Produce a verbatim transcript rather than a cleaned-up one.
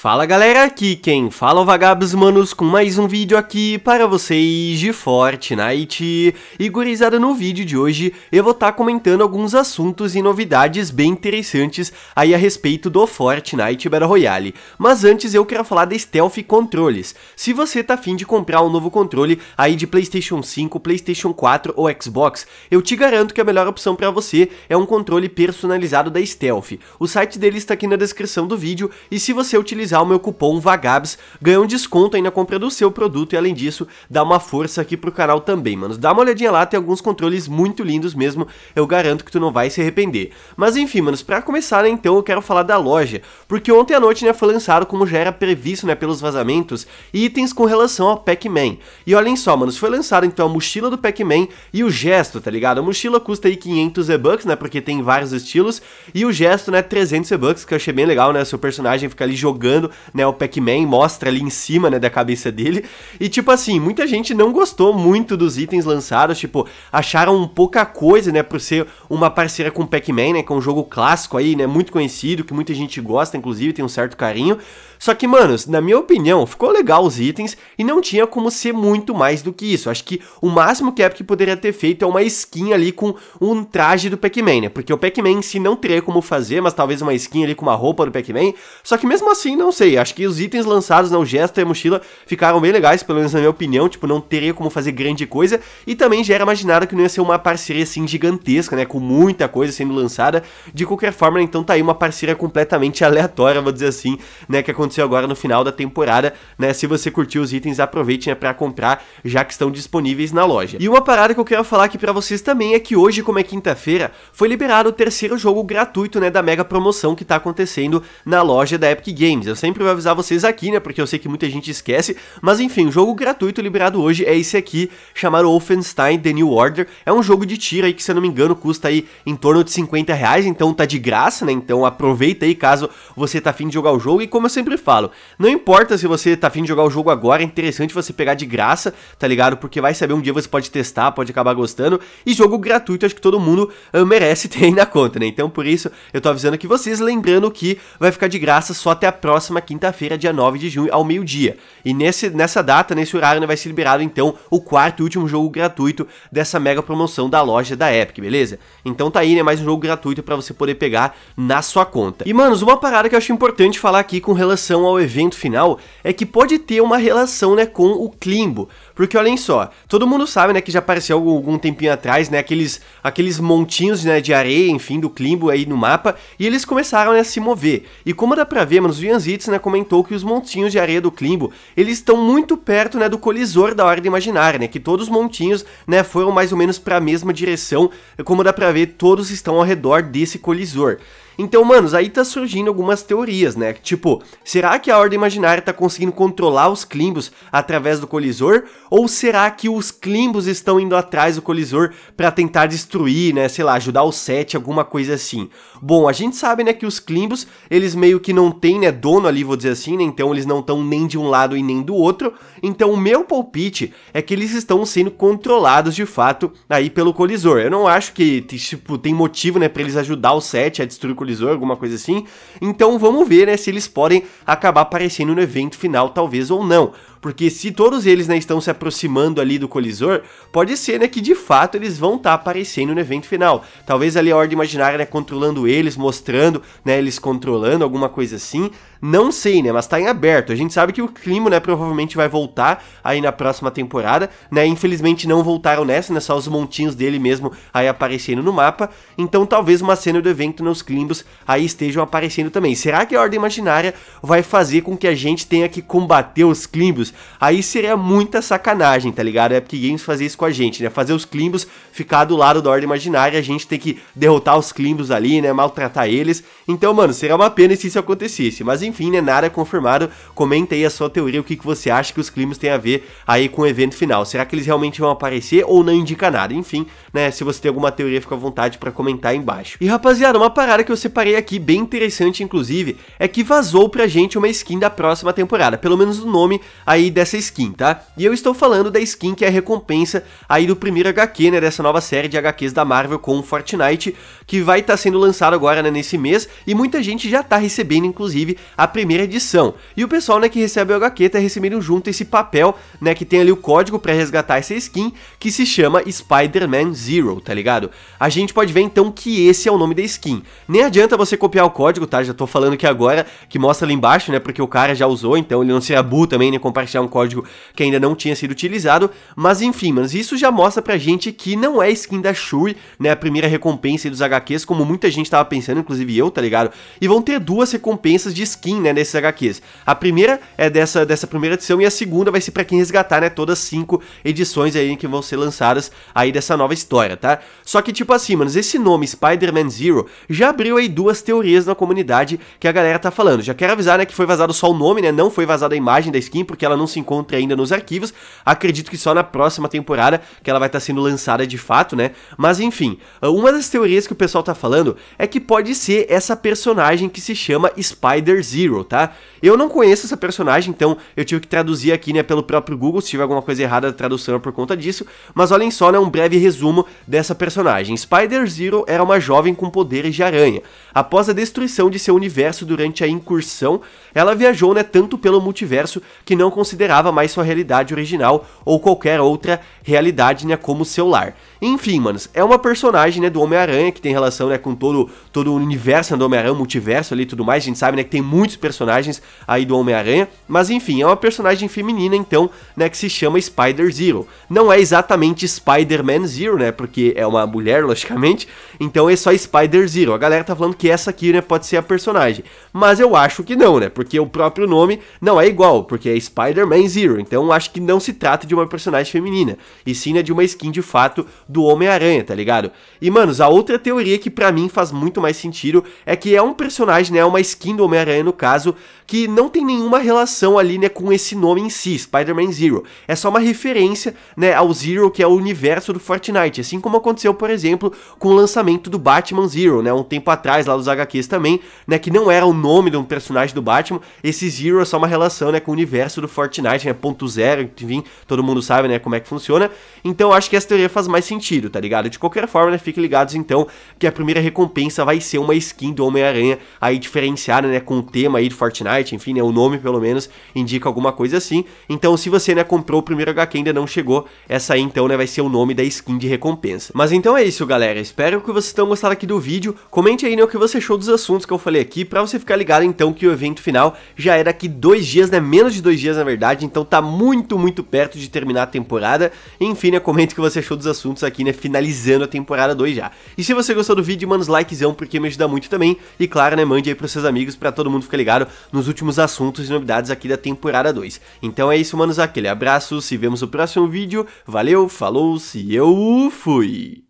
Fala galera, aqui quem fala é o Vagabbss Manos com mais um vídeo aqui para vocês de Fortnite. E gurizada, no vídeo de hoje eu vou estar tá comentando alguns assuntos e novidades bem interessantes aí a respeito do Fortnite Battle Royale. Mas antes eu quero falar da StelF Controles. Se você tá afim de comprar um novo controle aí de PlayStation cinco, PlayStation quatro ou Xbox, eu te garanto que a melhor opção para você é um controle personalizado da StelF. O site dele está aqui na descrição do vídeo e se você utilizar o meu cupom Vagabbss, ganha um desconto aí na compra do seu produto e além disso dá uma força aqui pro canal também, mano. Dá uma olhadinha lá, tem alguns controles muito lindos mesmo, eu garanto que tu não vai se arrepender. Mas enfim, manos, pra começar, né, então eu quero falar da loja, porque ontem à noite, né, foi lançado, como já era previsto, né, pelos vazamentos, itens com relação ao Pac-Man. E olhem só, manos, foi lançado então a mochila do Pac-Man e o gesto, tá ligado? A mochila custa aí quinhentos E-Bucks, né, porque tem vários estilos, e o gesto, né, trezentos E-Bucks, que eu achei bem legal, né, seu personagem fica ali jogando, né, o Pac-Man, mostra ali em cima, né, da cabeça dele, e tipo assim, muita gente não gostou muito dos itens lançados, tipo, acharam pouca coisa, né, por ser uma parceira com o Pac-Man, né, que é um jogo clássico aí, né, muito conhecido, que muita gente gosta, inclusive, tem um certo carinho, só que, manos, na minha opinião, ficou legal os itens e não tinha como ser muito mais do que isso. Acho que o máximo que a Epic poderia ter feito é uma skin ali com um traje do Pac-Man, né, porque o Pac-Man em si não teria como fazer, mas talvez uma skin ali com uma roupa do Pac-Man, só que mesmo assim, não sei, acho que os itens lançados, né, o gesto e a mochila ficaram bem legais, pelo menos na minha opinião, tipo, não teria como fazer grande coisa, e também já era imaginado que não ia ser uma parceria assim gigantesca, né, com muita coisa sendo lançada. De qualquer forma, né, então tá aí uma parceria completamente aleatória, vou dizer assim, né, que aconteceu agora no final da temporada, né. Se você curtiu os itens, aproveite, né, pra comprar, já que estão disponíveis na loja. E uma parada que eu quero falar aqui pra vocês também é que hoje, como é quinta-feira, foi liberado o terceiro jogo gratuito, né, da mega promoção que tá acontecendo na loja da Epic Games. Eu sempre vou avisar vocês aqui, né, porque eu sei que muita gente esquece, mas enfim, o jogo gratuito liberado hoje é esse aqui, chamado Wolfenstein The New Order. É um jogo de tiro aí que, se eu não me engano, custa aí em torno de cinquenta reais, então tá de graça, né, então aproveita aí caso você tá afim de jogar o jogo. E como eu sempre falo, não importa se você tá afim de jogar o jogo agora, é interessante você pegar de graça, tá ligado, porque vai saber, um dia você pode testar, pode acabar gostando, e jogo gratuito acho que todo mundo uh, merece ter aí na conta, né, então por isso eu tô avisando aqui vocês, lembrando que vai ficar de graça só até a próxima próxima quinta-feira, dia nove de junho, ao meio-dia. E nesse, nessa data, nesse horário, né, vai ser liberado, então, o quarto e último jogo gratuito dessa mega promoção da loja da Epic, beleza? Então tá aí, né, mais um jogo gratuito pra você poder pegar na sua conta. E, manos, uma parada que eu acho importante falar aqui com relação ao evento final é que pode ter uma relação, né, com o Klimbo. Porque, olhem só, todo mundo sabe, né, que já apareceu algum, algum tempinho atrás, né, aqueles, aqueles montinhos, né, de areia, enfim, do Klimbo aí no mapa, e eles começaram, né, a se mover. E como dá pra ver, manos, o né, comentou que os montinhos de areia do Klimbo, eles estão muito perto, né, do Colisor da Ordem Imaginária, né, que todos os montinhos, né, foram mais ou menos para a mesma direção, como dá pra ver, todos estão ao redor desse Colisor. Então, manos, aí tá surgindo algumas teorias, né, tipo, será que a Ordem Imaginária tá conseguindo controlar os Klimbos através do Colisor? Ou será que os Klimbos estão indo atrás do Colisor pra tentar destruir, né, sei lá, ajudar o Sete, alguma coisa assim? Bom, a gente sabe, né, que os Klimbos, eles meio que não tem, né, dono ali, vou dizer assim, né, então eles não estão nem de um lado e nem do outro, então o meu palpite é que eles estão sendo controlados de fato aí pelo Colisor. Eu não acho que, tipo, tem motivo, né, pra eles ajudar o Sete a destruir o Colisor, alguma coisa assim. Então vamos ver, né, se eles podem acabar aparecendo no evento final, talvez, ou não. Porque se todos eles, né, estão se aproximando ali do Colisor, pode ser, né, que de fato eles vão estar tá aparecendo no evento final. Talvez ali a Ordem Imaginária, né, controlando eles, mostrando, né, eles controlando, alguma coisa assim. Não sei, né, mas tá em aberto. A gente sabe que o Klimbo, né, provavelmente vai voltar aí na próxima temporada, né, infelizmente não voltaram nessa, né, só os montinhos dele mesmo aí aparecendo no mapa. Então talvez uma cena do evento nos Klimbos aí estejam aparecendo também. Será que a Ordem Imaginária vai fazer com que a gente tenha que combater os Klimbos? Aí seria muita sacanagem, tá ligado? É Epic Games fazer isso com a gente, né? Fazer os Klimbos ficar do lado da Ordem Imaginária, a gente tem que derrotar os Klimbos ali, né? Maltratar eles. Então, mano, seria uma pena se isso acontecesse. Mas enfim, né? Nada é confirmado. Comenta aí a sua teoria, o que, que você acha que os Klimbos tem a ver aí com o evento final. Será que eles realmente vão aparecer ou não indica nada? Enfim, né? Se você tem alguma teoria, fica à vontade pra comentar aí embaixo. E rapaziada, uma parada que eu separei aqui, bem interessante inclusive, é que vazou pra gente uma skin da próxima temporada. Pelo menos o nome aí dessa skin, tá? E eu estou falando da skin que é a recompensa aí do primeiro H Q, né, dessa nova série de H Qs da Marvel com Fortnite, que vai estar tá sendo lançado agora, né, nesse mês, e muita gente já tá recebendo, inclusive, a primeira edição. E o pessoal, né, que recebe o H Q tá recebendo junto esse papel, né, que tem ali o código pra resgatar essa skin, que se chama Spider-Man Zero, tá ligado? A gente pode ver, então, que esse é o nome da skin. Nem adianta você copiar o código, tá? Já tô falando que agora, que mostra ali embaixo, né, porque o cara já usou, então ele não seria burro também, né, compartilhar um código que ainda não tinha sido utilizado. Mas, enfim, mano, isso já mostra pra gente que não é skin da Shuri, né, a primeira recompensa dos H Qs, como muita gente tava pensando, inclusive eu, tá ligado? E vão ter duas recompensas de skin, né, desses H Qs. A primeira é dessa, dessa primeira edição e a segunda vai ser pra quem resgatar, né, todas as cinco edições aí que vão ser lançadas aí dessa nova história, tá? Só que, tipo assim, mano, esse nome, Spider-Man Zero, já abriu aí duas teorias na comunidade que a galera tá falando. Já quero avisar, né, que foi vazado só o nome, né, não foi vazada a imagem da skin, porque ela não se encontra ainda nos arquivos. Acredito que só na próxima temporada que ela vai estar sendo lançada de fato, né? Mas, enfim, uma das teorias que o pessoal tá falando é que pode ser essa personagem que se chama Spider Zero, tá? Eu não conheço essa personagem, então eu tive que traduzir aqui, né, pelo próprio Google. Se tiver alguma coisa errada, a tradução é por conta disso. Mas olhem só, né, um breve resumo dessa personagem. Spider Zero era uma jovem com poderes de aranha. Após a destruição de seu universo durante a incursão, ela viajou, né, tanto pelo multiverso que não considerava mais sua realidade original ou qualquer outra realidade, né, como seu lar. Enfim, manos, é uma personagem, né, do Homem-Aranha, que tem relação, né, com todo, todo o universo, né, do Homem-Aranha, multiverso ali e tudo mais. A gente sabe, né, que tem muitos personagens aí do Homem-Aranha, mas enfim, é uma personagem feminina, então, né, que se chama Spider Zero. Não é exatamente Spider-Man Zero, né, porque é uma mulher, logicamente, então é só Spider Zero. A galera tá falando que essa aqui, né, pode ser a personagem, mas eu acho que não, né, porque o próprio nome não é igual, porque é Spider-Man Zero, então acho que não se trata de uma personagem feminina, e sim, né, de uma skin de fato do Homem-Aranha, tá ligado? E, manos, a outra teoria que pra mim faz muito mais sentido é que é um personagem, né, uma skin do Homem-Aranha, no caso, que não tem nenhuma relação ali, né, com esse nome em si, Spider-Man Zero. É só uma referência, né, ao Zero, que é o universo do Fortnite, assim como aconteceu, por exemplo, com o lançamento do Batman Zero, né, um tempo atrás, lá dos H Qs também, né, que não era o nome de um personagem do Batman. Esse Zero é só uma relação, né, com o universo do Fortnite, né, ponto zero, enfim, todo mundo sabe, né, como é que funciona. Então acho que essa teoria faz mais sentido, tá ligado? De qualquer forma, né, fiquem ligados, então, que a primeira recompensa vai ser uma skin do Homem-Aranha aí diferenciada, né, com o tema aí do Fortnite, enfim, né, o nome pelo menos indica alguma coisa assim. Então, se você, né, comprou o primeiro H Q e ainda não chegou, essa aí, então, né, vai ser o nome da skin de recompensa. Mas então é isso, galera, espero que vocês tenham gostado aqui do vídeo. Comente aí, né, o que você achou dos assuntos que eu falei aqui, pra você ficar ligado, então, que o evento final já é daqui dois dias, né, menos de dois dias, na verdade, então tá muito, muito perto de terminar a temporada. Enfim, né, comente o que você achou dos assuntos aqui, né, finalizando a temporada dois já. E se você gostou do vídeo, manda os likezão, porque me ajuda muito também, e claro, né, mande aí pros seus amigos, pra todo mundo ficar ligado nos últimos assuntos e novidades aqui da temporada dois. Então é isso, manos, aquele abraço, se vemos no próximo vídeo, valeu, falou, se eu fui!